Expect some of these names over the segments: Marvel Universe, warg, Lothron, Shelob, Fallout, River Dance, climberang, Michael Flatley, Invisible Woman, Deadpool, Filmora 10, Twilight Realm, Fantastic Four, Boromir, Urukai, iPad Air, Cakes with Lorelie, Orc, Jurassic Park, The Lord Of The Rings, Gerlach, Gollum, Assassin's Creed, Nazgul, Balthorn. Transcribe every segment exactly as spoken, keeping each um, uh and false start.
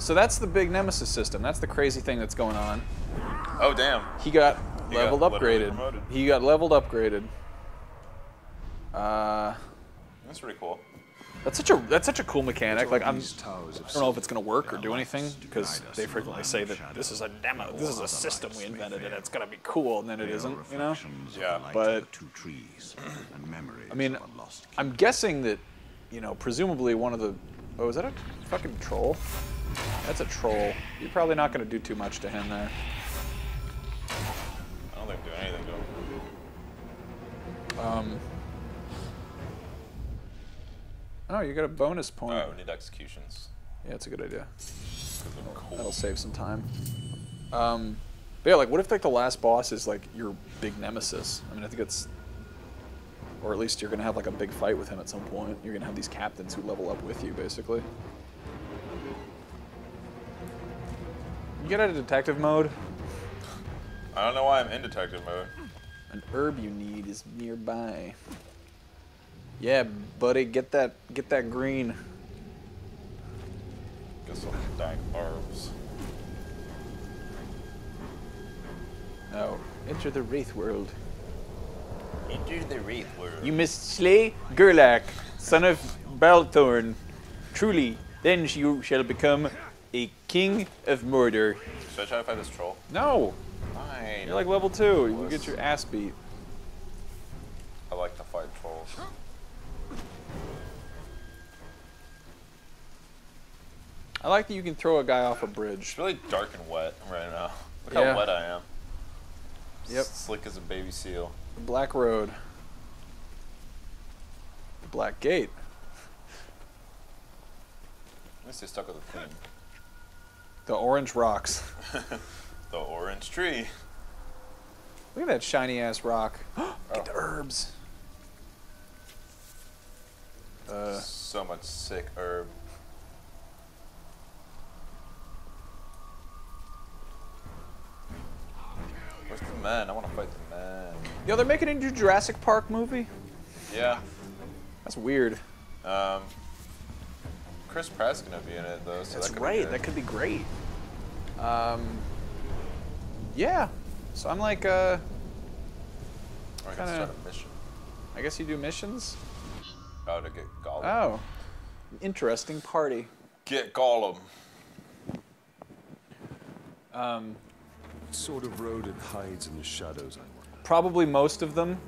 So that's the big nemesis system. That's the crazy thing that's going on. Oh, damn. He got he leveled got upgraded. He got leveled upgraded. Uh, that's pretty cool. That's such a that's such a cool mechanic. Like I'm, I don't know if it's gonna work or do anything because they frequently say that this is a demo, this is a system we invented and it's gonna be cool, and then it isn't, you know. Yeah. But I mean, I'm guessing that, you know, presumably one of the oh, is that a fucking troll? That's a troll. You're probably not gonna do too much to him there. I don't think do anything to him. Um. Oh, you got a bonus point. Oh, need executions. Yeah, it's a good idea. Cool. That'll save some time. Um, but yeah, like, what if like the last boss is like your big nemesis? I mean, I think it's, or at least you're gonna have like a big fight with him at some point. You're gonna have these captains who level up with you, basically. You get out of detective mode. I don't know why I'm in detective mode. An herb you need is nearby. Yeah, buddy, get that, get that green. Get some dying herbs. Oh, enter the Wraith World. Enter the Wraith World. You must slay Gerlach, son of Balthorn. Truly, then you shall become a king of Mordor. Should I try to fight this troll? No. Fine. You're like level two. You can get your ass beat. I like to fight trolls. I like that you can throw a guy off a bridge. It's really dark and wet right now. Look yeah. how wet I am. Yep. Slick as a baby seal. The Black Road. The Black Gate. At least they stuck with the theme. The orange rocks. The orange tree. Look at that shiny ass rock. Get oh. the herbs. Uh, so much sick herb. Where's the men? I want to fight the men. Yo, they're making a new Jurassic Park movie? Yeah. That's weird. Um, Chris Pratt's going to be in it, though. So That's that right. That could be great. Um, yeah. So I'm like, uh... Or I can start a mission. I guess you do missions? Oh, to get Gollum. Oh. Interesting party. Get Gollum. Um... What sort of road it hides in the shadows, I wonder? Probably most of them.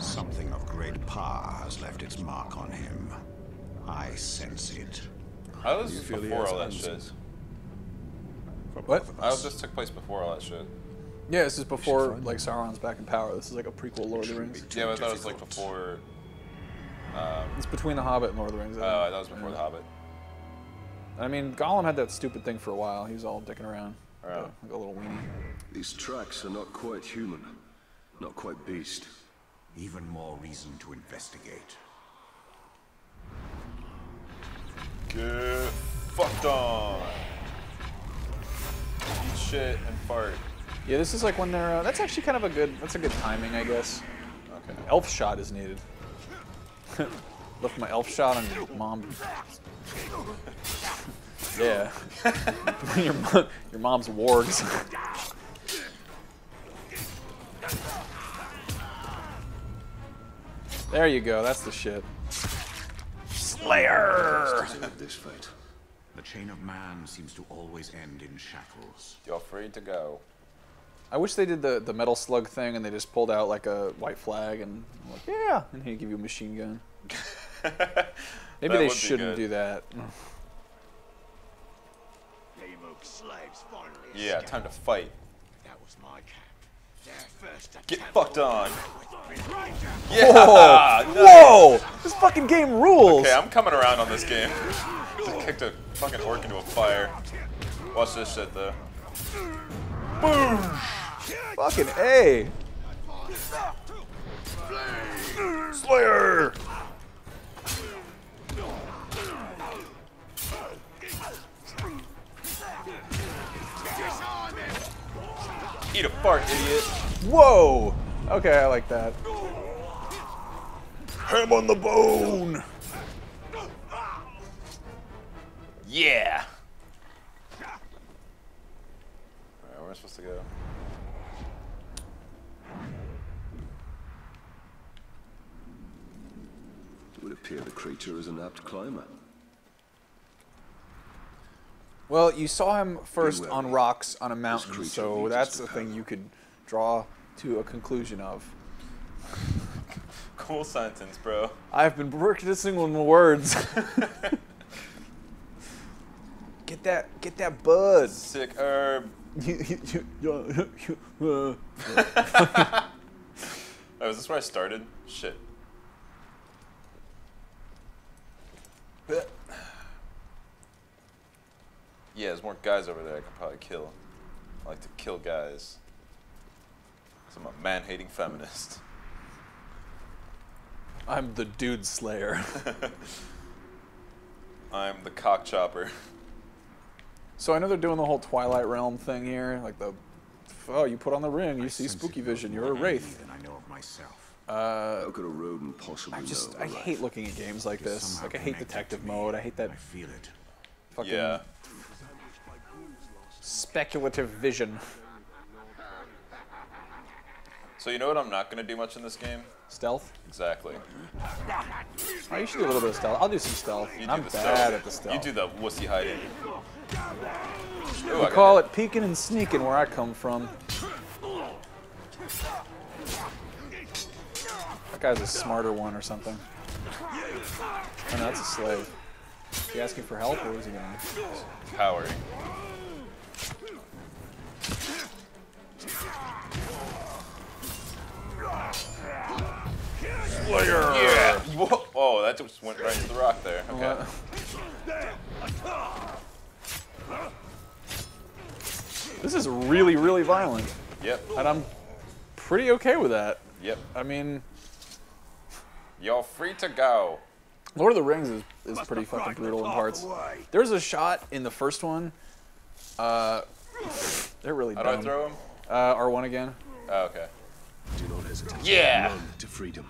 Something of great power has left its mark on him. I sense it. How was this before all that shit? What? I was just took place before all that shit. Yeah, this is before like Sauron's back in power. This is like a prequel Lord of the Rings. Yeah, but I thought it was like before. Um, it's between The Hobbit and Lord of the Rings. Oh, uh, that was before yeah. The Hobbit. I mean, Gollum had that stupid thing for a while. He was all dicking around. Right. Like a little weenie. These tracks are not quite human. Not quite beast. Even more reason to investigate. Get fucked on! Eat shit and fart. Yeah, this is like when they're... Uh, that's actually kind of a good... That's a good timing, I guess. Okay. Elf shot is needed. Left my elf shot on your mom. Yeah. your, mom, your mom's wargs. There you go. That's the shit. Slayer. This fight. The chain of man seems to always end in shackles. You're free to go. I wish they did the, the metal slug thing and they just pulled out like a white flag and I'm like, yeah, and he'd give you a machine gun. Maybe they shouldn't do that. Yeah, time to fight. That was my camp. Their first Get fucked on. Yeah! Whoa! Whoa! This fucking game rules! Okay, I'm coming around on this game. Just kicked a fucking orc into a fire. Watch this shit, though. Boom! Fucking A! Slayer! Eat a fart, idiot. Whoa! Okay, I like that. Ham on the bone! Yeah! Alright, where am I supposed to go? It would appear the creature is an apt climber. Well, you saw him first on rocks on a mountain, so that's the thing you could draw to a conclusion of. Cool sentence, bro. I've been practicing on my words. Get that, get that buzz. Sick herb. Oh, is this where I started? Shit. Yeah, there's more guys over there I could probably kill. I like to kill guys. Because I'm a man-hating feminist. I'm the dude slayer. I'm the cock chopper. So I know they're doing the whole Twilight Realm thing here. Like the, oh, you put on the ring, you I see spooky vision, you're a wraith. And I know of myself. Uh, Look at a road and possibly I just, I hate looking at games like this. Like I hate detective mode. I hate that. I feel it. Fucking yeah. Speculative vision. So you know what I'm not going to do much in this game? Stealth? Exactly. I usually do a little bit of stealth. I'll do some stealth. You do I'm the bad stealth. at the stealth. You do the wussy hiding. Ooh, we call it peeking and sneaking where I come from. That guy's a smarter one or something. Oh, no, that's a slave. Is he asking for help or is he going to? Powering. Slayer! Yeah! Whoa. Oh, that just went right into the rock there. Okay. This is really, really violent. Yep. And I'm pretty okay with that. Yep. I mean... You're free to go. Lord of the Rings is, is pretty fucking brutal in parts. There's a shot in the first one. Uh, they're really dumb. How do I throw him? Uh, R one again. Oh, okay. Do not hesitate. Yeah! To freedom.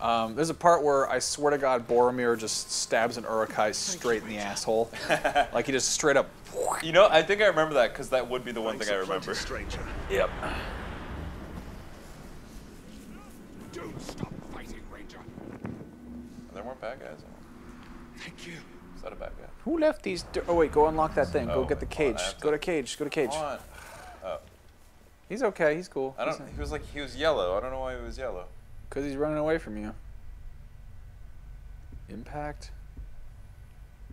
Um, there's a part where I swear to God, Boromir just stabs an Urukai straight in the asshole. Like he just straight up. You know, I think I remember that because that would be the one Thanks thing I remember. Stranger. Yep. Don't stop fighting, Ranger. Are there more bad guys? Thank you. Is that a bad guy? Who left these? Oh wait, go unlock that thing. Oh, go get the cage. On, to... Go to cage. Go to cage. Come on. Oh. He's okay. He's cool. I don't. He was like he was yellow. I don't know why he was yellow. Because he's running away from you. Impact.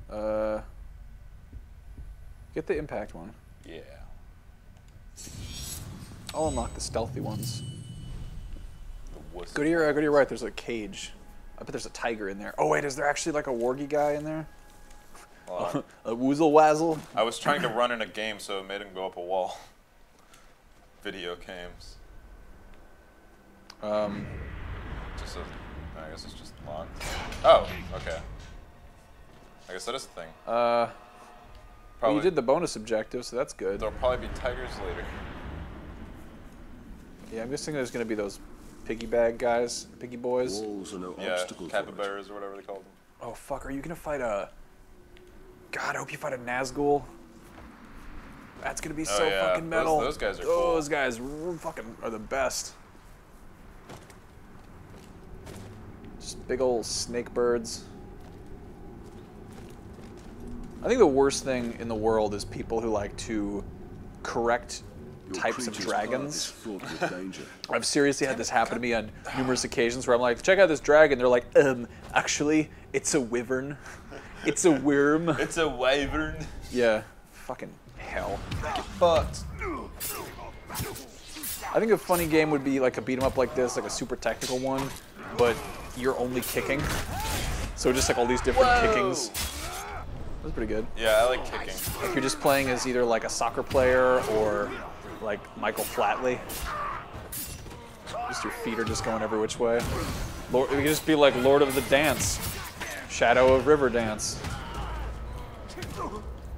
Uh, get the impact one. Yeah. I'll unlock the stealthy ones. The go to your uh, go to your right. There's a cage. I bet there's a tiger in there. Oh wait, is there actually like a wargy guy in there? Uh, a woozle wazzle. I was trying to run in a game, so it made him go up a wall. Video games. Um, just a, I guess it's just locked. Oh, okay. I guess that is a thing. Uh, well, you did the bonus objective, so that's good. There'll probably be tigers later. Yeah, I'm guessing there's going to be those piggy bag guys, piggy boys. Walls are no yeah, obstacles. Capybaras or whatever they call them. Oh fuck, are you going to fight a... God, I hope you fight a Nazgul. That's going to be oh, so yeah. fucking metal. Those, those guys are those cool. Those guys fucking are the best. Just big old snake birds. I think the worst thing in the world is people who like to correct Your types of dragons. I've seriously had this happen to me on numerous occasions where I'm like, check out this dragon. They're like, um, actually, it's a wyvern. It's a worm. It's a wyvern. Yeah. Fucking hell. Get fucked. I think a funny game would be like a beat 'em up like this, like a super technical one, but you're only kicking. So just like all these different Whoa. kickings. That's pretty good. Yeah, I like kicking. If you're just playing as either like a soccer player or like Michael Flatley. Just your feet are just going every which way. Lord, it could just be like Lord of the Dance. Shadow of River Dance.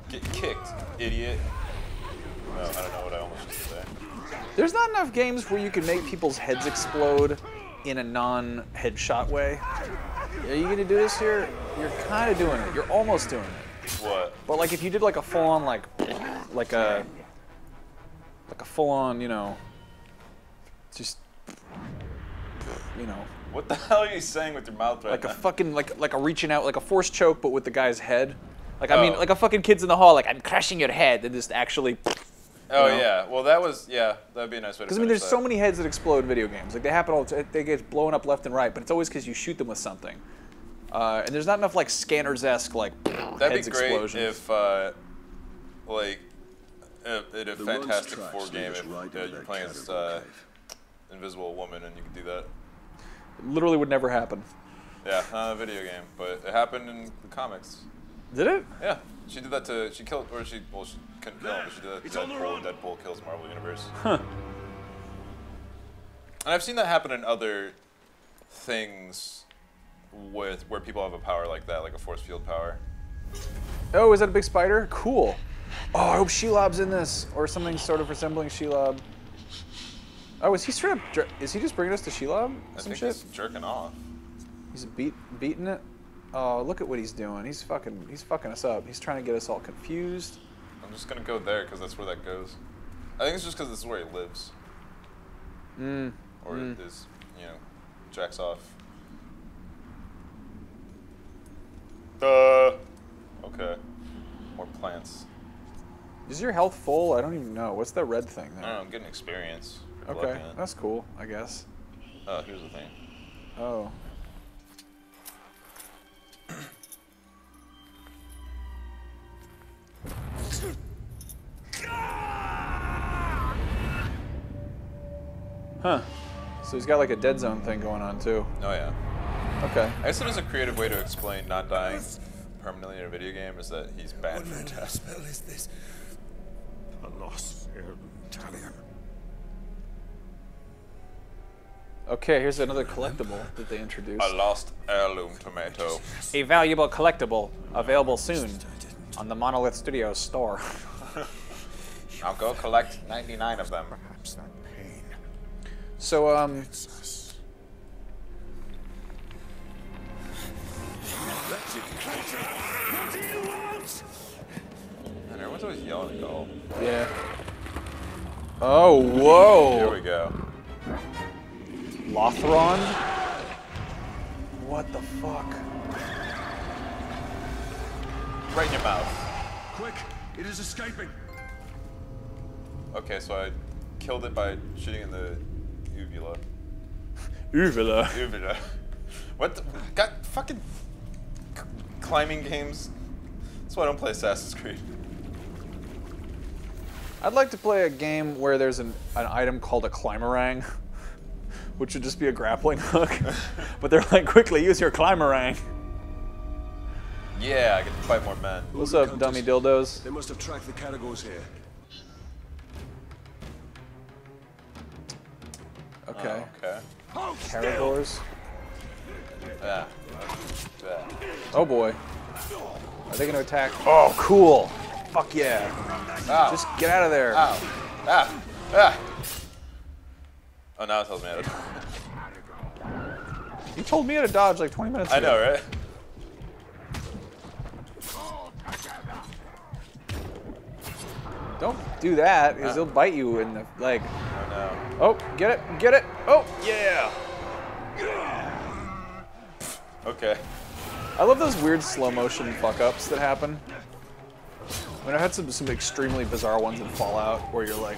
Get kicked, idiot. No, I don't know what I almost did there. There's not enough games where you can make people's heads explode in a non-headshot way. Are you gonna do this here? You're kind of doing it. You're almost doing it. What? But like if you did like a full on like like a like a full on, you know, just you know. What the hell are you saying with your mouth right like now? Like a fucking like like a reaching out like a force choke but with the guy's head. Like oh. I mean like a fucking Kids in the Hall like I'm crashing your head and just actually Oh you know? yeah. Well, that was yeah. That'd be a nice way to. Because I mean, there's that. so many heads that explode in video games. Like they happen all. The they get blown up left and right, but it's always because you shoot them with something. Uh, and there's not enough like Scanners-esque like. That'd heads be great explosions. if, uh, like, if, if a Fantastic Four game, if right uh, you're playing as uh, Invisible Woman, and you could do that. It literally would never happen. Yeah, not a video game, but it happened in the comics. Did it? Yeah. She did that to, she killed, or she, well, she couldn't kill him, but she did that to Deadpool. Deadpool kills Marvel Universe. Huh. And I've seen that happen in other things with, where people have a power like that, like a force field power. Oh, is that a big spider? Cool. Oh, I hope Shelob's in this, or something sort of resembling Shelob. Oh, is he straight up, is he just bringing us to Shelob? I think shit? he's jerking off. He's beat, beating it? Oh, look at what he's doing. He's fucking, he's fucking us up. He's trying to get us all confused. I'm just going to go there because that's where that goes. I think it's just because this is where he lives. Mm. Or mm. it is, you know, jacks off. Uh, okay. More plants. Is your health full? I don't even know. What's that red thing there? I don't know. I'm getting experience. Good okay. That's cool, I guess. Oh, uh, here's the thing. Oh. Huh. So he's got like a dead zone thing going on too. Oh yeah. Okay. I guess it is a creative way to explain not dying permanently in a video game is that he's banned from death. What spell is this? Okay, here's another collectible that they introduced. A lost heirloom tomato. A valuable collectible available soon on the Monolith Studios store. I'll go collect ninety-nine of them. Perhaps not. So, um... and everyone's always yelling at Gollum. Yeah. Oh, whoa! Here we go. Lothron? What the fuck? Right in your mouth. Quick! It is escaping! Okay, so I killed it by shooting in the... Uvula. Uvula. Uvula. What the, got fucking c climbing games? That's why I don't play Assassin's Creed. I'd like to play a game where there's an, an item called a climberang, which would just be a grappling hook. But they're like, quickly, use your climberang. Yeah, I get to fight more men. What's up, dummy dildos? They must have tracked the categories here. Okay. Oh, okay. Caragors. Yeah. Yeah. Oh boy. Are they gonna attack? Oh, cool. Fuck yeah. Ow. Just get out of there. Ow. Ah. Ah. Oh, now it tells me how to dodge. You told me how to dodge like twenty minutes ago. I know, right? Don't do that, because they'll bite you in the leg. Oh, no. Oh, get it, get it. Oh, yeah. Okay. I love those weird slow motion fuck ups that happen. I mean, I had some, some extremely bizarre ones in Fallout where you're like.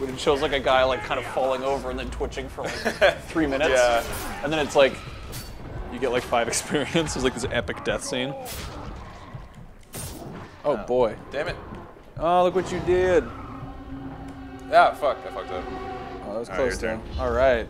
When it shows like a guy like kind of falling over and then twitching for like three minutes. Yeah. And then it's like, you get like five experience. There's like this epic death scene. Oh, oh boy. Damn it. Oh, look what you did. Yeah, fuck. I fucked up. Oh, that was close. All right, your turn. All right.